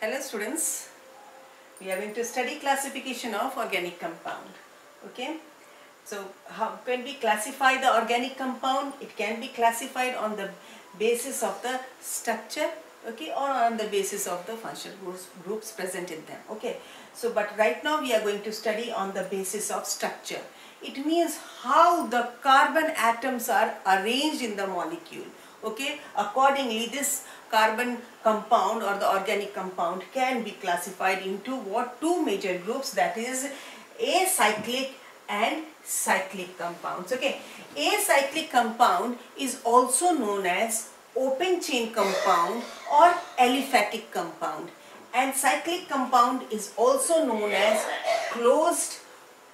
Hello students, we are going to study classification of organic compound. Okay, so how can we classify the organic compound? It can be classified on the basis of the structure, okay, or on the basis of the functional groups present in them. Okay, so but right now we are going to study on the basis of structure. It means how the carbon atoms are arranged in the molecule. Okay, accordingly this carbon compound or the organic compound can be classified into what two major groups, that is acyclic and cyclic compounds. Okay, acyclic compound is also known as open chain compound or aliphatic compound, and cyclic compound is also known as closed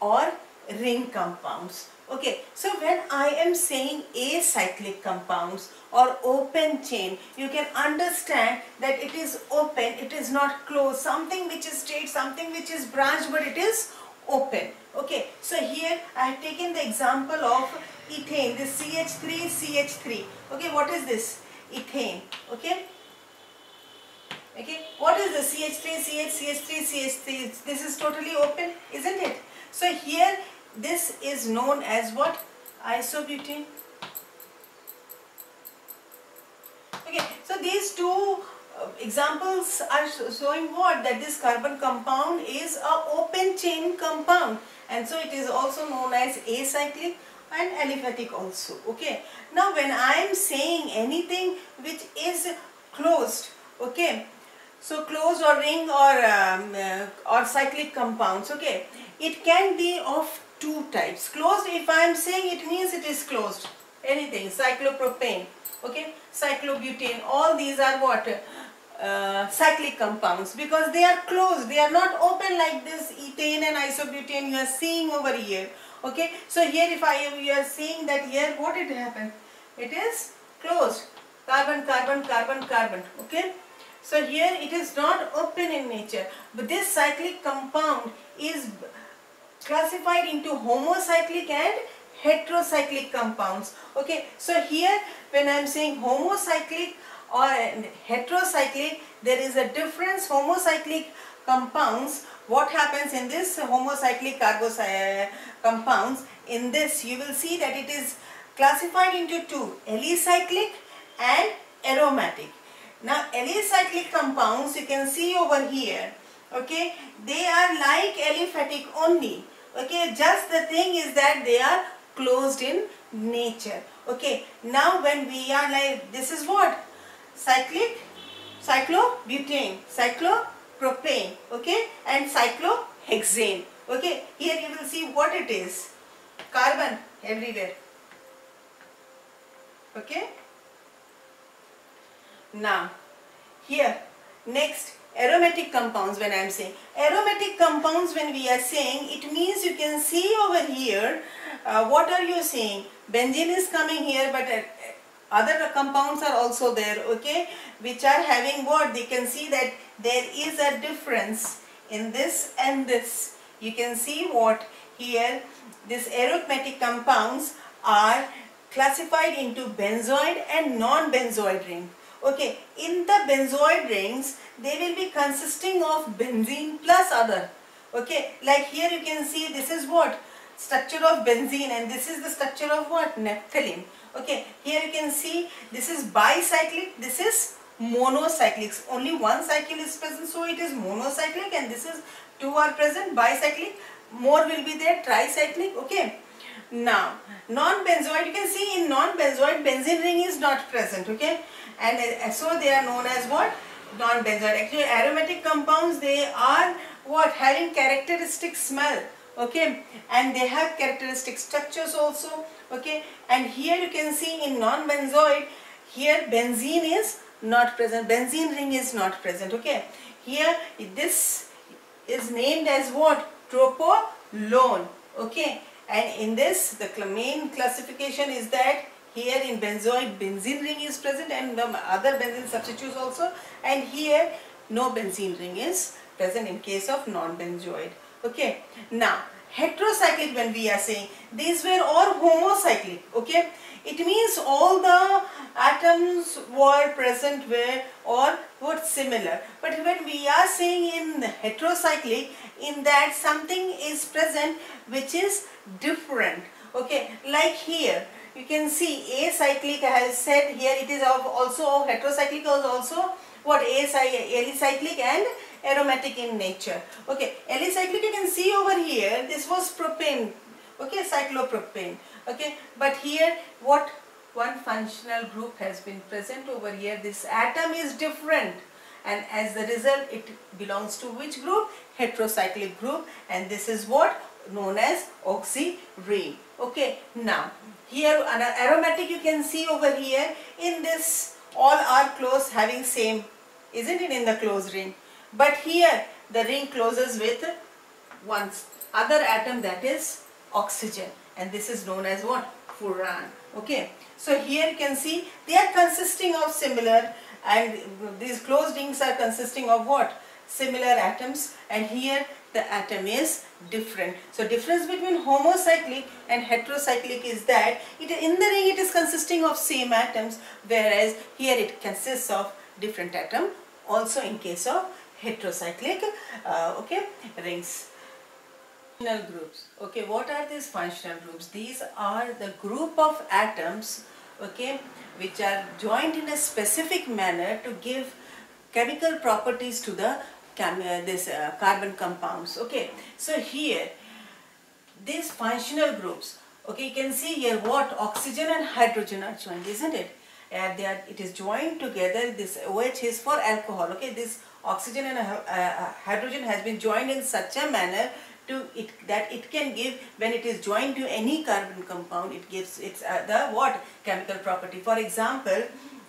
or ring compounds. Okay, so when I am saying acyclic compounds or open chain, you can understand that it is open, it is not closed, something which is straight, something which is branched, but it is open. Okay, so here I have taken the example of ethane, this CH3. Okay, what is this? Ethane. Okay. Okay, what is the CH3? This is totally open, isn't it? So here this is known as what? Isobutene. Okay, so these two examples are showing what? That this carbon compound is an open chain compound, and so it is also known as acyclic and aliphatic also. Okay, now when I am saying anything which is closed, okay, so closed or ring or cyclic compounds, okay, it can be of two types. Closed, if I am saying, it means it is closed. Anything, cyclopropane, okay, cyclobutane, all these are what? Cyclic compounds, because they are closed, they are not open like this ethane and isobutane you are seeing over here. Okay, so here if you are seeing that here, what it happens? It is closed. Carbon, okay. So here it is not open in nature, but this cyclic compound is classified into homocyclic and heterocyclic compounds. Okay, so here when I am saying homocyclic or heterocyclic, there is a difference. Homocyclic compounds, what happens in this homocyclic compounds? In this you will see that it is classified into two, alicyclic and aromatic. Now alicyclic compounds you can see over here, okay, they are like aliphatic only. Okay, just the thing is that they are closed in nature. Okay, now when we are like, this is what? Cyclic, cyclobutane, cyclopropane, okay, and cyclohexane. Okay, here you will see what it is. Carbon everywhere. Okay, now here next, aromatic compounds. When I am saying aromatic compounds, when we are saying, it means you can see over here, what are you seeing? Benzene is coming here, but other compounds are also there, okay, which are having what? They can see that there is a difference in this and this. You can see what here, this aromatic compounds are classified into benzoid and non-benzoid ring. Okay, in the benzoid rings, they will be consisting of benzene plus other. Okay, like here you can see this is what? Structure of benzene, and this is the structure of what? Naphthalene. Okay, here you can see this is bicyclic, this is monocyclic. Only one cycle is present, so it is monocyclic, and this is two are present, bicyclic, more will be there, tricyclic. Okay. Now, non-benzoid, you can see in non-benzoid, benzene ring is not present, okay, and so they are known as what? Non-benzoid. Actually, aromatic compounds, they are what? Having characteristic smell, okay, and they have characteristic structures also, okay, and here you can see in non-benzoid, here benzene is not present, benzene ring is not present, okay. Here, this is named as what? Tropolone, okay. And in this, the main classification is that here in benzoid, benzene ring is present and the other benzene substitutes also, and here no benzene ring is present in case of non-benzoid. Okay, now heterocyclic when we are saying, these were all homocyclic, okay. It means all the atoms were present were or were similar. But when we are saying in heterocyclic, in that something is present which is different. Okay, like here you can see acyclic has said here it is also heterocyclic is also what alicyclic and aromatic in nature. Okay, alicyclic you can see over here this was propane. Okay, cyclopropane. Okay, but here what one functional group has been present over here, this atom is different, and as the result it belongs to which group? Heterocyclic group, and this is what known as oxirane. Okay, now here an aromatic you can see over here, in this all are close having same, isn't it, in the closed ring, but here the ring closes with one other atom, that is oxygen, and this is known as what? Furan. Okay, so here you can see they are consisting of similar, and these closed rings are consisting of what? Similar atoms, and here the atom is different. So difference between homocyclic and heterocyclic is that in the ring it is consisting of same atoms, whereas here it consists of different atom also in case of heterocyclic okay, rings. Functional groups. Okay, what are these functional groups? These are the group of atoms, okay, which are joined in a specific manner to give chemical properties to the carbon compounds. Okay, so here these functional groups, okay, you can see here what? Oxygen and hydrogen are joined, isn't it? It is joined together. This OH is for alcohol. Okay, this oxygen and hydrogen has been joined in such a manner to it that it can give, when it is joined to any carbon compound, it gives its the what? Chemical property. For example,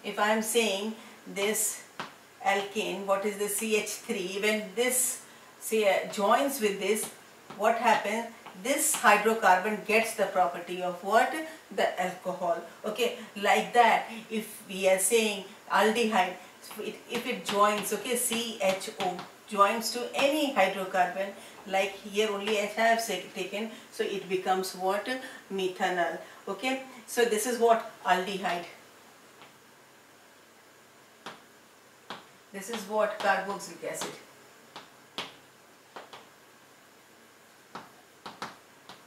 if I am saying this alkane, what is the CH3, when this joins with this, what happens? This hydrocarbon gets the property of what? The alcohol. Okay, like that if we are saying aldehyde, if it joins, okay, CHO joins to any hydrocarbon, like here only I have taken, so it becomes what? Methanal. Okay, so this is what? Aldehyde. This is what? Carboxylic acid.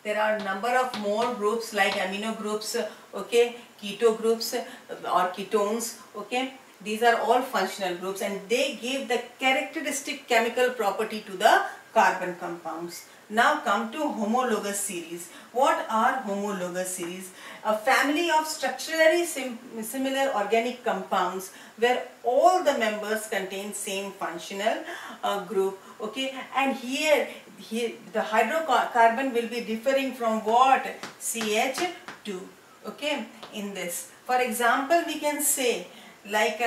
There are number of more groups like amino groups, okay, keto groups or ketones, okay. These are all functional groups, and they give the characteristic chemical property to the carbon compounds. Now come to homologous series. What are homologous series? A family of structurally similar organic compounds where all the members contain same functional group. Okay, and here the hydrocarbon will be differing from what? CH2. Okay, in this. For example, we can say like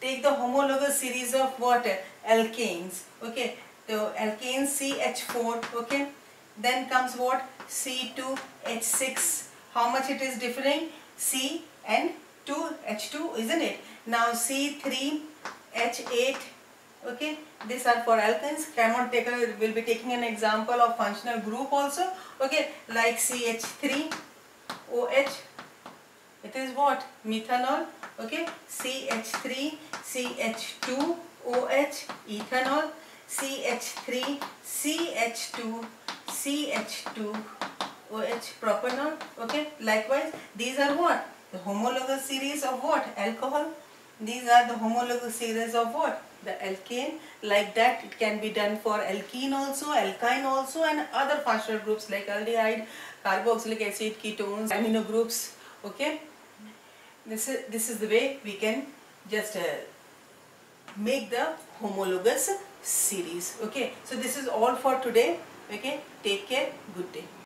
take the homologous series of what? Alkanes. Okay, so alkane CH4. Okay, then comes what? C2H6. How much it is differing? C and 2H2, isn't it? Now C3H8. Okay, these are for alkanes. Cramont will be taking an example of functional group also. Okay, like CH3OH, it is what? Methanol. Okay, CH3, CH2, OH, ethanol, CH3, CH2, CH2, OH, propanol. Okay, likewise, these are what? The homologous series of what? Alcohol. These are the homologous series of what? The alkane. Like that, it can be done for alkene also, alkyne also, and other functional groups like aldehyde, carboxylic acid, ketones, amino groups. Okay. This is the way we can just make the homologous series. Okay, so this is all for today. Okay, take care, good day.